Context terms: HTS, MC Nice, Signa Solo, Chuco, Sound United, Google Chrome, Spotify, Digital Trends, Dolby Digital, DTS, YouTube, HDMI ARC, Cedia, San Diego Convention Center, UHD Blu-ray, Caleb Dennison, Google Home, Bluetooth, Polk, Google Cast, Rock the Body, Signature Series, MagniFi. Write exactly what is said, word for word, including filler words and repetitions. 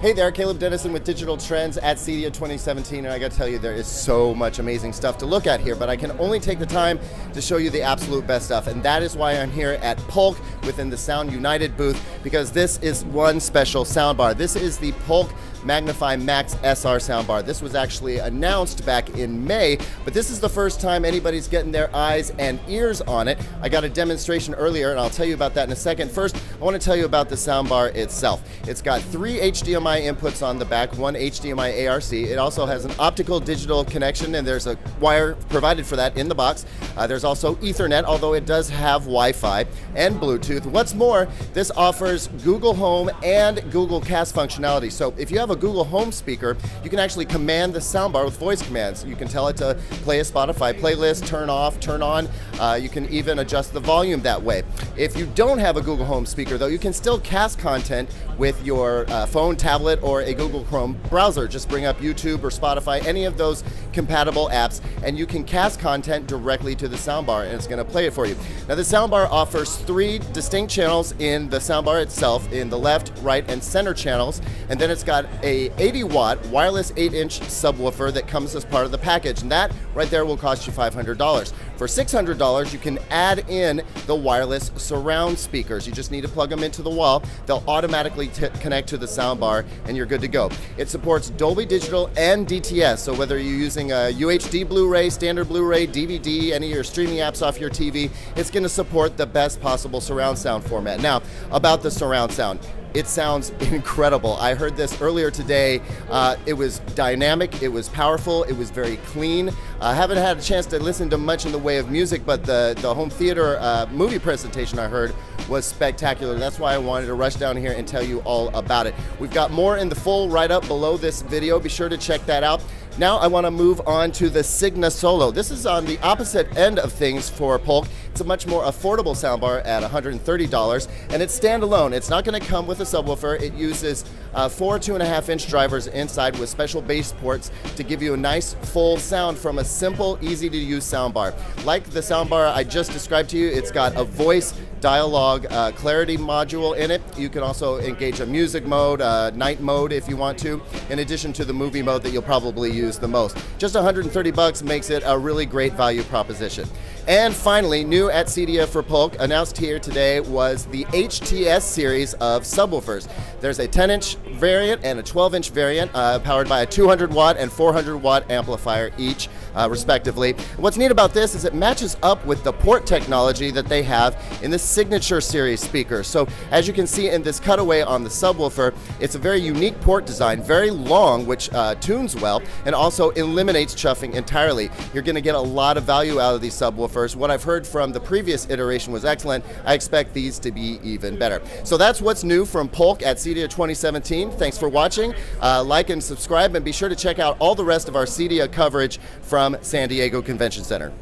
Hey there, Caleb Dennison with Digital Trends at Cedia twenty seventeen, and I gotta tell you, there is so much amazing stuff to look at here, but I can only take the time to show you the absolute best stuff, and that is why I'm here at Polk within the Sound United booth, because this is one special soundbar. This is the Polk MagniFi Max S R soundbar. This was actually announced back in May, but this is the first time anybody's getting their eyes and ears on it. I got a demonstration earlier, and I'll tell you about that in a second. First, I want to tell you about the soundbar itself. It's got three H D M I inputs on the back, one H D M I A R C. It also has an optical digital connection, and there's a wire provided for that in the box. Uh, there's also Ethernet, although it does have Wi-Fi and Bluetooth. What's more, this offers Google Home and Google Cast functionality. So if you have a Google Home speaker, you can actually command the soundbar with voice commands. You can tell it to play a Spotify playlist, turn off, turn on. Uh, you can even adjust the volume that way. If you don't have a Google Home speaker, though, you can still cast content with your uh, phone, tablet, or a Google Chrome browser. Just bring up YouTube or Spotify, any of those compatible apps, and you can cast content directly to the soundbar, and it's going to play it for you. Now, the soundbar offers three distinct channels in the soundbar itself, in the left, right, and center channels, and then it's got a eighty watt wireless eight inch subwoofer that comes as part of the package, and that right there will cost you five hundred dollars. For six hundred dollars, you can add in the wireless surround speakers. You just need to plug them into the wall. They'll automatically connect to the soundbar, and you're good to go. It supports Dolby Digital and D T S, so whether you're using a U H D Blu-ray, standard Blu-ray, D V D, any of your streaming apps off your T V, it's going to support the best possible surround sound format. Now, about the surround sound. It sounds incredible. I heard this earlier today. Uh, it was dynamic, it was powerful, it was very clean. I haven't had a chance to listen to much in the way of music, but the, the home theater uh, movie presentation I heard was spectacular. That's why I wanted to rush down here and tell you all about it. We've got more in the full write-up below this video. Be sure to check that out. Now I want to move on to the Signa Solo. This is on the opposite end of things for Polk. It's a much more affordable soundbar at one hundred thirty dollars, and it's standalone. It's not going to come with a subwoofer. It uses uh, four two and a half inch drivers inside with special bass ports to give you a nice full sound from a simple, easy to use soundbar. Like the soundbar I just described to you, it's got a voice dialogue uh, clarity module in it. You can also engage a music mode, uh, night mode if you want to, in addition to the movie mode that you'll probably use the most. Just one hundred thirty bucks makes it a really great value proposition. And finally, new at Cedia for Polk, announced here today, was the H T S series of subwoofers. There's a ten inch variant and a twelve inch variant, uh, powered by a two hundred watt and four hundred watt amplifier each, uh, respectively. What's neat about this is it matches up with the port technology that they have in the Signature Series speakers. So as you can see in this cutaway on the subwoofer, it's a very unique port design, very long, which uh, tunes well, and also eliminates chuffing entirely. You're going to get a lot of value out of these subwoofers. What I've heard from the previous iteration was excellent. I expect these to be even better. So that's what's new from Polk at Cedia twenty seventeen. Thanks for watching. Uh, like and subscribe, and be sure to check out all the rest of our Cedia coverage from San Diego Convention Center.